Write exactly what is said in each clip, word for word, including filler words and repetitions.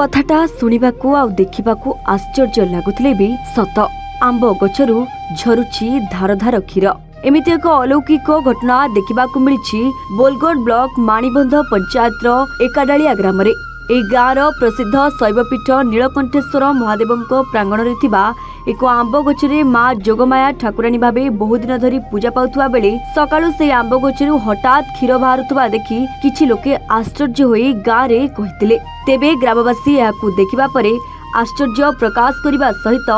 कथाटा शुणवाकू आ देखा आश्चर्य लगुले भी सत आंब गचर झरुची धारधार क्षीर एमती एक अलौकिक घटना देखा मिली बोलगढ़ ब्लॉक माणीबंध पंचायत एकाडालिया ग्राम गाँवर प्रसिद्ध शैवपीठ नीलकंठेश्वर महादेव प्रांगण में एक आंब गचरे माँ जोगमाया ठाकुराणी भाव बहुत दिन धरी पूजा पाता बेले सकाल से आंब गचर हठात क्षीर बाहर देखी किसी लोके आश्चर्य हो गाँव कहते तेबे ग्रामवासी देखापर आश्चर्य प्रकाश करने सहित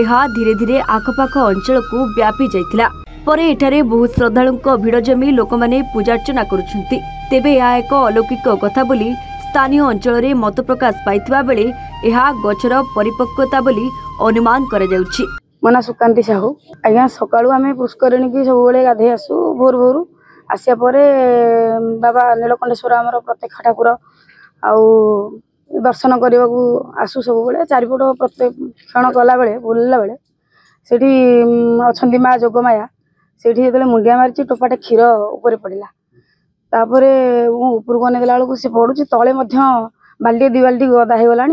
यह धीरे धीरे आखपाख अंचल को व्यापी जाता परे एठारे बहुत श्रद्धालुं भिड़ जमी लोक मैंने पूजार्चना करुछन्ति। तेबे यह एक अलौकिक कथा बोली स्थानीय अंचल में मत प्रकाश पाइथिबा बेले यह गचर परिपक्वता बोली अनुमान करा जाउछि। मना सुकांती साहू आज्ञा सकाळु आमे पुष्करिणी की सब बेले गाधे आसु भोर भोर आसिया परे बाबा नीलकंठेश्वर आमर प्रत्येक ठाकुर आउ दर्शन करने को आसु सब बेले चारिपट प्रत्येक क्षण गला बेले बुलला बेले सेठी अछन्ती माँ जोगमाया सेठी जब मुंडिया मारी टोपाटे क्षीर उपर पड़ा तापर उपरको अनेकला बेलू सी पड़ू तले बाल्टी दी बाल्टी गदा हो गला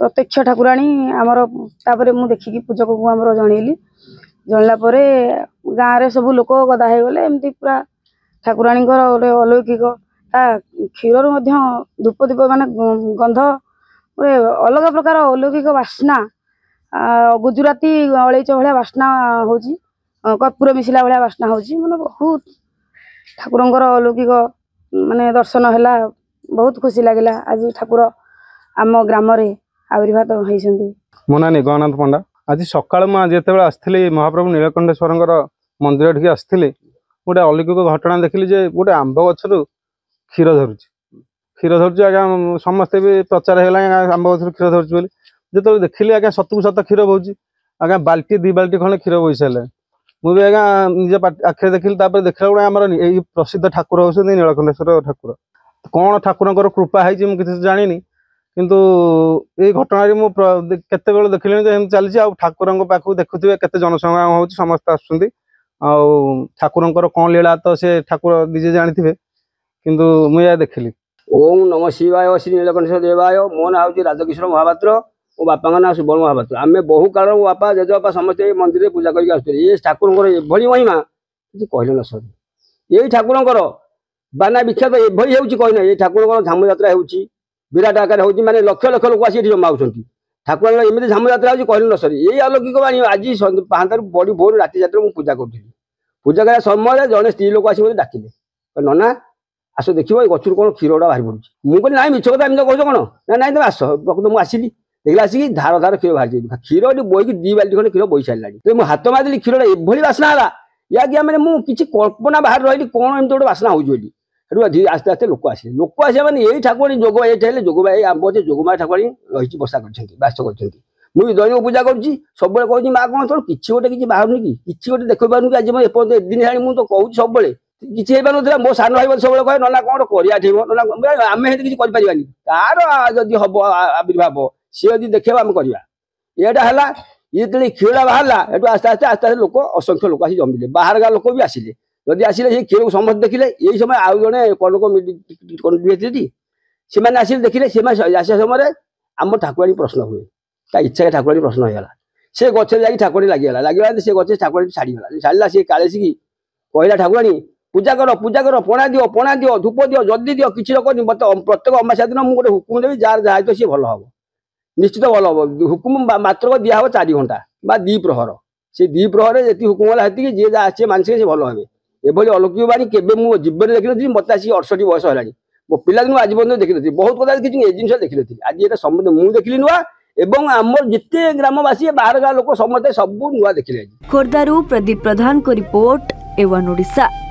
प्रत्यक्ष ठाकुराणी आमर तापर मुझे देखिकी पूजक को आम जनइली जनलापर गाँव सब लोक गदा हो गले एमती पूरा ठाकुराणी गोटे अलौकिक क्षीर धूप दीप मान गंध गोटे अलग प्रकार अलौकिक बास्ना गुजराती अड़ेच भाया बास्ना हूँ कर्पूर मिसला भाया बास्ना हूँ मैंने बहुत ठाकुर अलौकिक मानने दर्शन है बहुत खुशी लगे आज ठाकुर आम ग्राम आविर्भात होती। मो ना गहनाथ पंडा आज सका जिते बे आसती महाप्रभु नीलकंठेश्वर मंदिर ठीक आसती गोटे अलौकिक घटना देखिली गोटे आंब गचर क्षीर धरुच क्षीर धरुच आज्ञा समस्ते भी प्रचार होगा आंब गचर क्षीर धरुच बोली जो देखिली आज्ञा सतुक सत क्षीर बोची आज्ञा बाल्टी दी बाल्टी खंडे क्षीर बोई सारे मुझे आज्ञा निज आखिरी देखिली देखा गोटे आम प्रसिद्ध ठाकुर हूँ नीलकंठेश्वर ठाकुर कौन ठाकुर कृपा है किसी जानी कितु ये घटन मु केतल देखिली चलती ठाकुर पाखु देखुए के जनसंग्राम हो समस्त आसुँच ठाकुर कौन लीला तो से ठाकुर निजे जानी किंतु मुझे देखिली। ओम नमः शिवाय श्री नीलकंठेश्वर देवाय। मो ना हूँ राजकिशोर महापात्र मो बापा ना सुवर्ण महापात्र आम बहु काल मो बापा जेजेबापा समस्ते मंदिर में पूजा करके ये ठाकुर महिमा कि कहले न सर ये ठाकुर बाना विख्यात एभली होना ये ठाकुर धाम यात्रा होती विराट आकार होती मानते लक्ष लक्ष लोक आसिक जमा होती ठाकुर एमती धाम यात्रा होती कहले न सर ये अलौकिक बाणी आज पांच बड़ी भोर राति जाते मुझे पूजा करी पूजा कराया समय जड़े स्त्री लोक आस डाकिले नना आस देख गचर कौन क्षीर गुड़ा बाहर पड़ू मुझे ना मिछ कम तो कौन ना ना तुम आस मुझे आसिली देखिए आसिक धार धार क्षीर बाहर जाए क्षीर बोई दी बाल्टी खंडे क्षीर बोई सारे मुझे हाथ मारिदेली क्षीर एभली बास्ना है या कि मैंने मुझे कल्पना बाहर रही कौन एम गोटे बास्ना होती आस्ते आस्ते लोक आसे लोक आस मैंने यही ठाकुराणी जोग ये जोगमा आम अच्छे जोगमा ठाकुराणी रही बसा करस कर मुझे दैनिक पूजा करुच्ची सब कहूँ माँ कौन थोड़ा किसी गोटे किसी बाहर कि किसी गोटे देख पार्न कि आज मैं दिन है मुझे तो कहूँ सब किसी हो पार ना मो सान भाई सब कहे ना कौन कर आम किसी करानी तार जब हम आविर्भाव सी जब देखे आम करवा यहाँ है ये जो क्षीर बाहर एटू आस्ते आस्ते आस्ते आस्ते लोक असंख्य लोक आसी जमिले बाहर गाँव लोक भी आसिले जब आसिले से क्षीर को समस्त देखिले यही समय आउ जड़े कनक से मैंने आसिले देखिले से आसा समय आम ठाकुराणी प्रश्न हुए ता इच्छा ठाकुराणी प्रश्न होगा से गचर जाकि ठाकुराणी लगिगला लगे से गचर ठाकुराणी छाड़गला छाड़ा सी काले सी कहला ठाकुराणी पूजा कर पूजा कर पणा दियो पणा दियो धूप दियो जल्दी दियो किसी रखनी मत प्रत्येक अमासा दिन मुझे गोटे हुकुम देवी जार जहाँ सी भल हम निश्चित भल हम हुकुम मात्र दिया हे चार घंटा बा दी प्रहर से दी प्रहर जी हुकुम है जी सी मानसिक भल हे एभली अलौकिक बाणी केवे मो जीवन देख नी मत आसिक अड़सठ बयस है मो पिलादिन आज पर्यटन देख नी बहुत कदा किसी ए जिन देख नी आज ये समझ मुझे देखिली नुआ एवं आमर जिते ग्रामवासी बाहर गाँव लोक समस्त सब नुआ देखिले। खोर्धारू Pradeep Pradhan report A one Odisha.